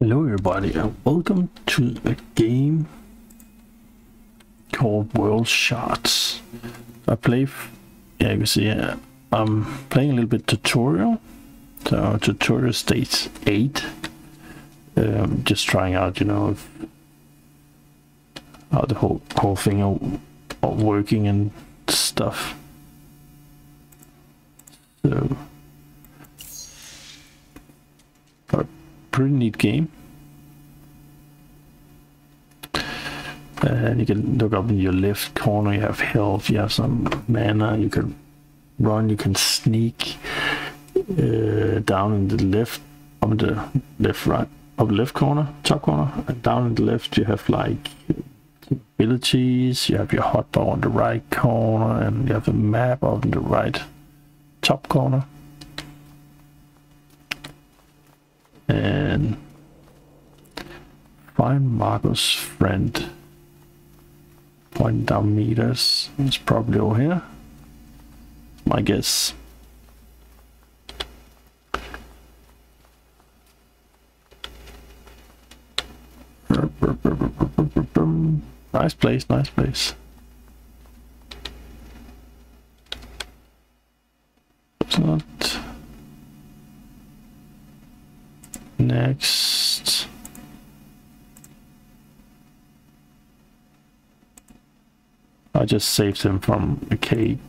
Hello everybody and welcome to a game called WorldShards. Yeah, you can see I'm playing a little bit tutorial. So tutorial stage 8. Just trying out, you know, how the whole thing are working and stuff. So pretty neat game, and you can look up in your left corner. You have health, you have some mana, you can run, you can sneak down in the left, on the left, right, up left corner, top corner, and down in the left you have like abilities. You have your hotbar on the right corner, and you have a map up in the right top corner. And find Marco's friend. Point down meters. It's probably over here. My guess. Nice place, nice place. It's not. Next, I just saved him from a cage.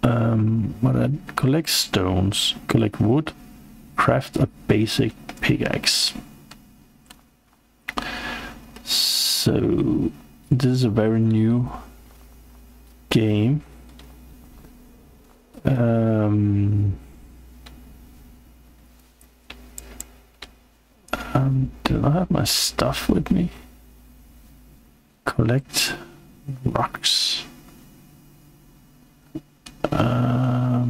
But I collect stones, collect wood, craft a basic pickaxe. So this is a very new game. Did I have my stuff with me? Collect rocks. How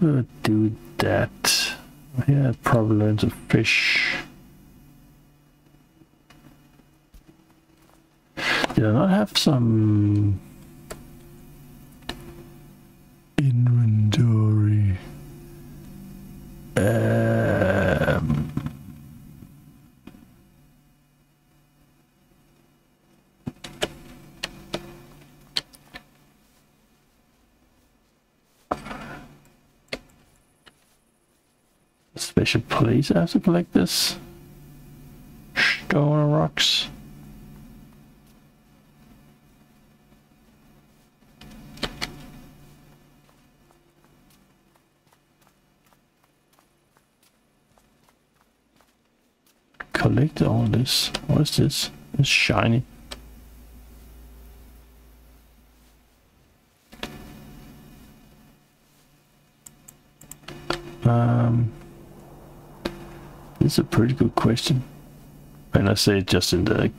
do I do that? Yeah, probably learns a fish. Did I not have some inventory? A special place I have to collect this? Stone and rocks? Collect all this. What is this? It's shiny. This is a pretty good question. And I say it just in the.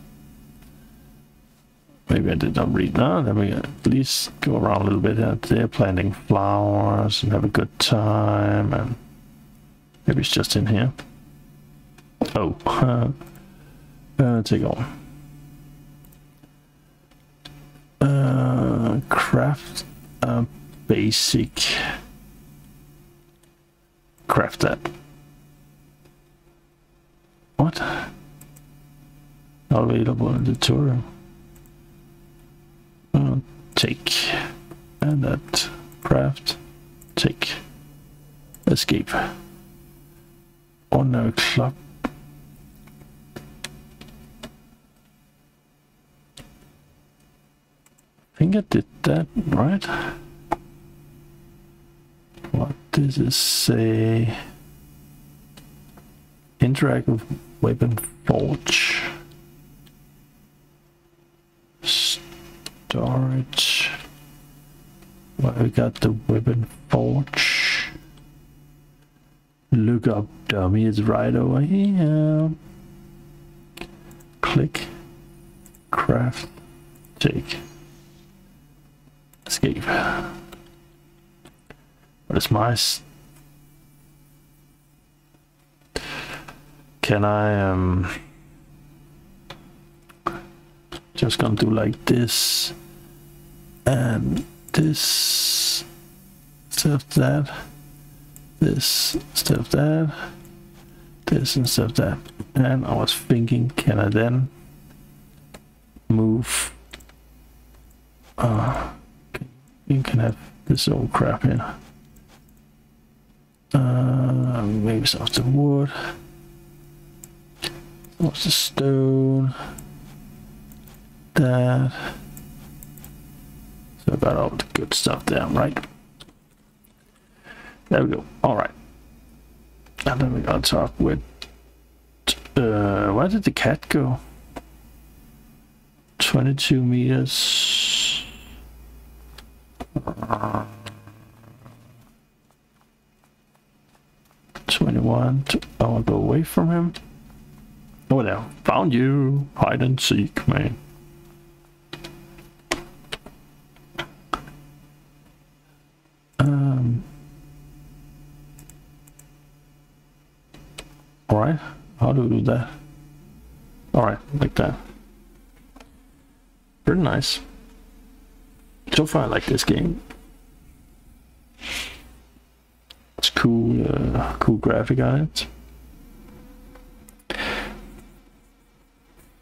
Maybe I did not read. No, let me at least go around a little bit. They're planting flowers and have a good time. And maybe it's just in here. Oh, take on. Craft a basic. Craft that. What? Not available in the tutorial. Take. And that. Craft. Take. Escape. Ordinary club. I think I did that, right? What does it say? Interact with weapon forge. Storage. Well, we got the weapon forge. Look up dummy, it's right over here. Click. Craft. Take. Escape. What is my? Can I just gonna do like this and this, stuff that, this, stuff that, this, and stuff that. And I was thinking, can I then move? You can have this old crap here. Maybe some of the wood, some of the stone, that. So I got all the good stuff down, right? There we go. All right. And then we gotta talk with. Where did the cat go? 22 meters. Uh, 21. I want to go away from him. Oh, there. Found you. Hide and seek, man. Alright. How do we do that? Alright. Like that. Pretty nice. So far, I like this game. It's cool, cool graphic on it.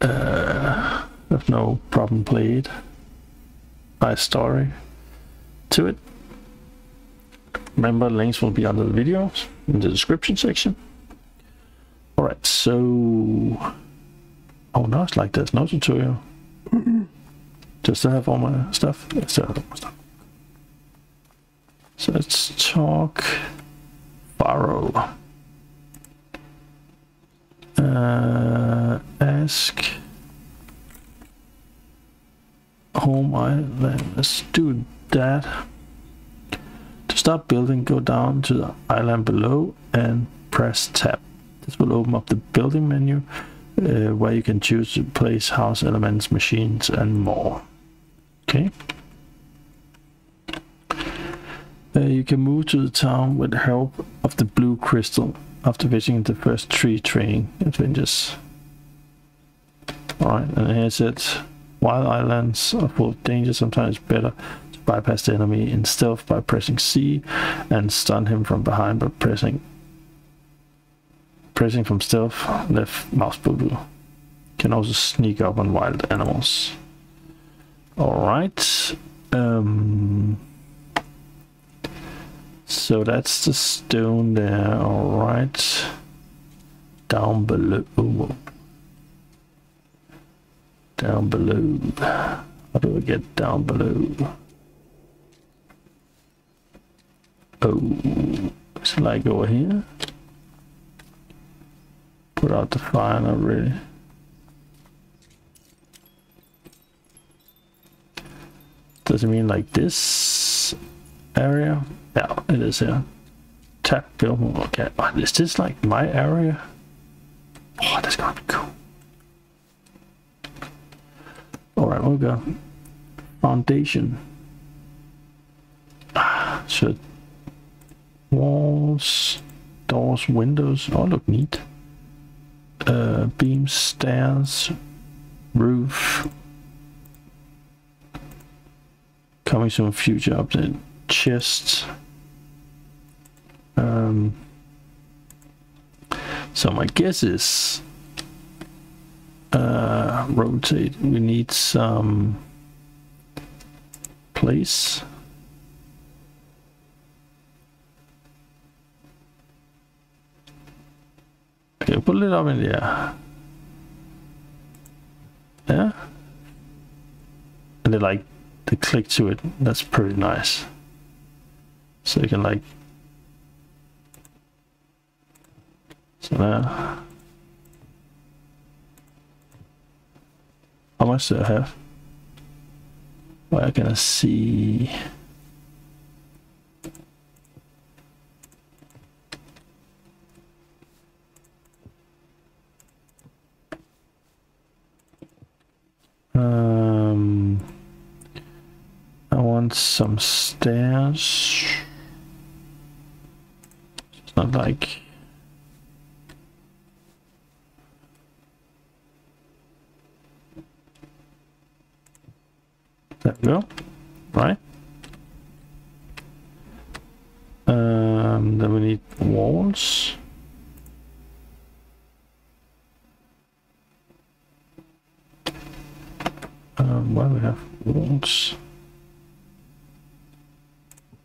Have no problem played. Nice story to it. Remember, links will be under the videos in the description section. All right, so oh no, it's like there's no tutorial. Just to have all my stuff. So let's talk. Borrow. Ask. Home island. Let's do that. To start building, go down to the island below and press tab. This will open up the building menu, where you can choose to place house elements, machines, and more. Okay. You can move to the town with the help of the blue crystal after visiting the first 3 training adventures. Alright, and here's it. Wild islands are full of danger. Sometimes it's better to bypass the enemy in stealth by pressing C and stun him from behind by pressing from stealth, left mouse button. You can also sneak up on wild animals. Alright. So that's the stone there, alright. Down below. Down below. How do I get down below? Oh, it's like over here. Put out the fire already. Does it mean like this area? Yeah, it is here. Tap build mode. Okay, is this like my area? Oh, that's gonna be cool. Alright, we'll go. Foundation. Should walls, doors, windows, all look neat. Beams, stairs, roof. Coming soon, future update. Chest. So my guess is rotate. We need some place. Okay, put it up in the air. Yeah, and they like to click to it. That's pretty nice. So you can like. So now, how much do I have? Where can I see? I want some stairs. It's not like. There we go, right? And then we need walls. Well, we have walls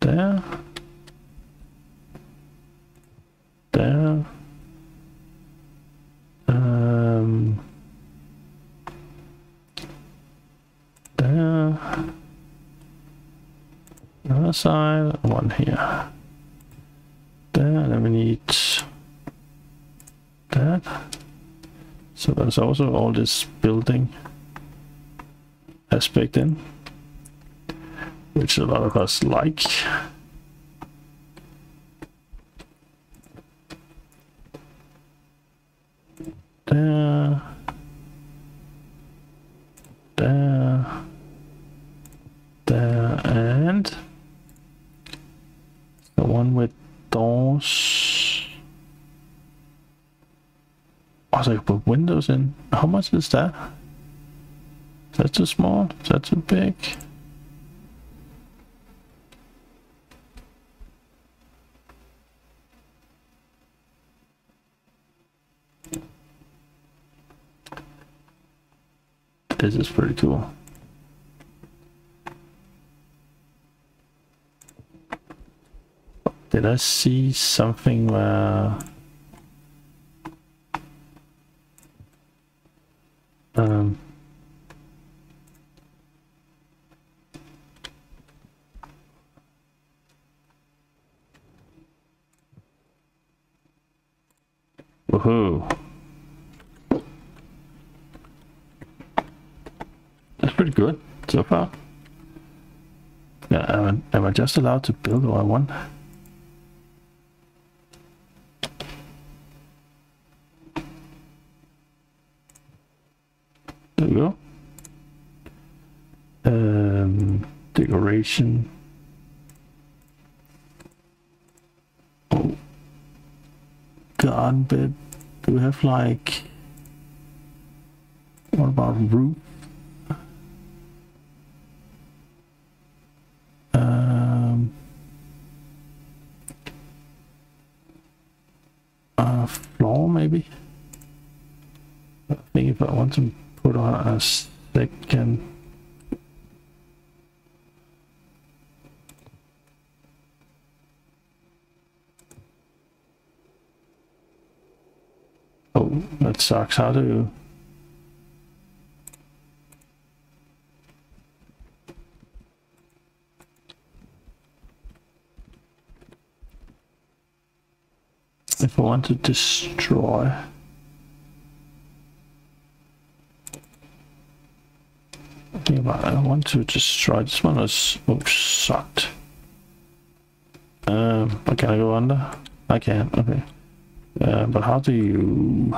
there, there, there, another side, one here, there, and then we need that. So that's also all this building aspect in, which a lot of us like. There, there, there, and the one with doors. Oh, so you put windows in. How much is that? Is that too small? Is that too big? This is pretty cool. Did I see something where... Woohoo! That's pretty good so far. Yeah, am I just allowed to build what I want? There we go. Decoration. Oh, garden bed. Do we have like, what about roof? Floor maybe? I think if I want to put on a second. Oh, that sucks. How do you? If I want to destroy, I want to destroy this one. Is oh, sucked. But can I go under? I can. Okay. But how do you?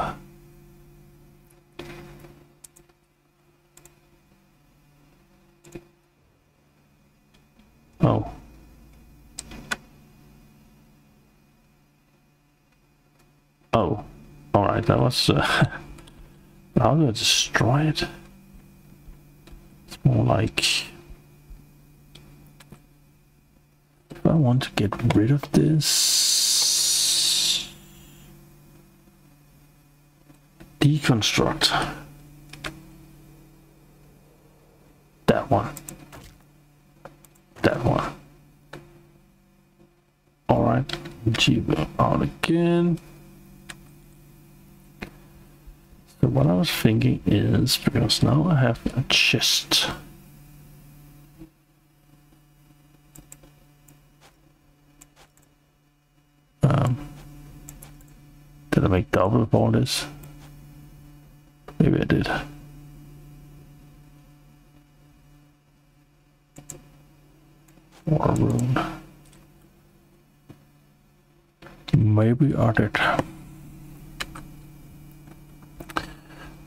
Oh. Oh. All right. That was. How do I destroy it? It's more like. If I want to get rid of this. Deconstruct that one. That one. All right. G out again. So what I was thinking is, because now I have a chest. Did I make double of all this? Maybe I did. War room. Maybe I did.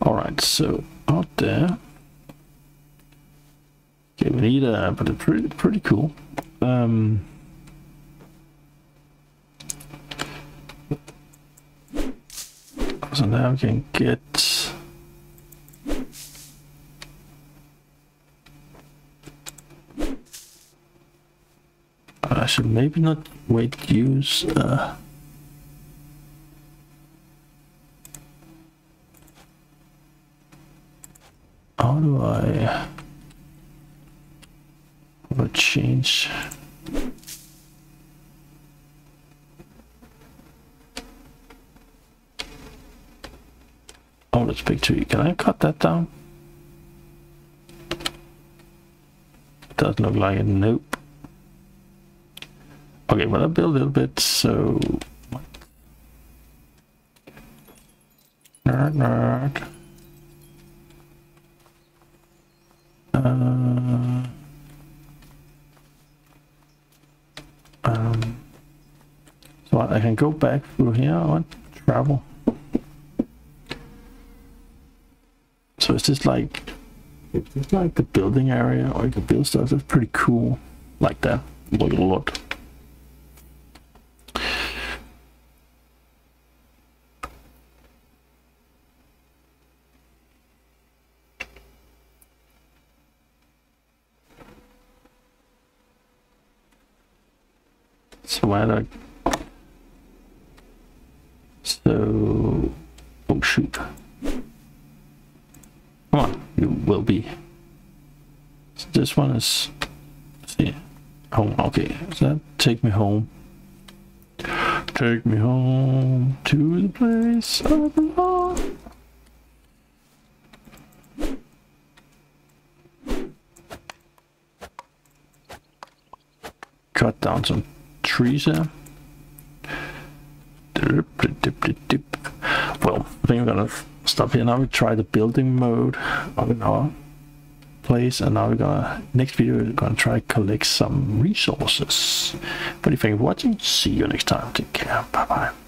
Alright, so out there. Okay, we need a, but it's pretty cool. So now we can get I should maybe not wait, use how do I change? Oh, that's big tree. Can I cut that down? Doesn't look like it. Nope. Okay, well, I build a little bit, so nerd. So I can go back through here. I want to travel. So is this like the building area, or you can build stuff that's pretty cool like that? Look a lot. So where do I... So... Oh shoot. Come on, you will be. So this one is... Let's see. Home, okay. So that take me home. Take me home to the place I belong. Cut down some trees there. Well, I think I'm gonna stop here. Now we try the building mode on our place, and now we're gonna, next video we're gonna try to collect some resources. But if you're watching, see you next time. Take care. Bye bye.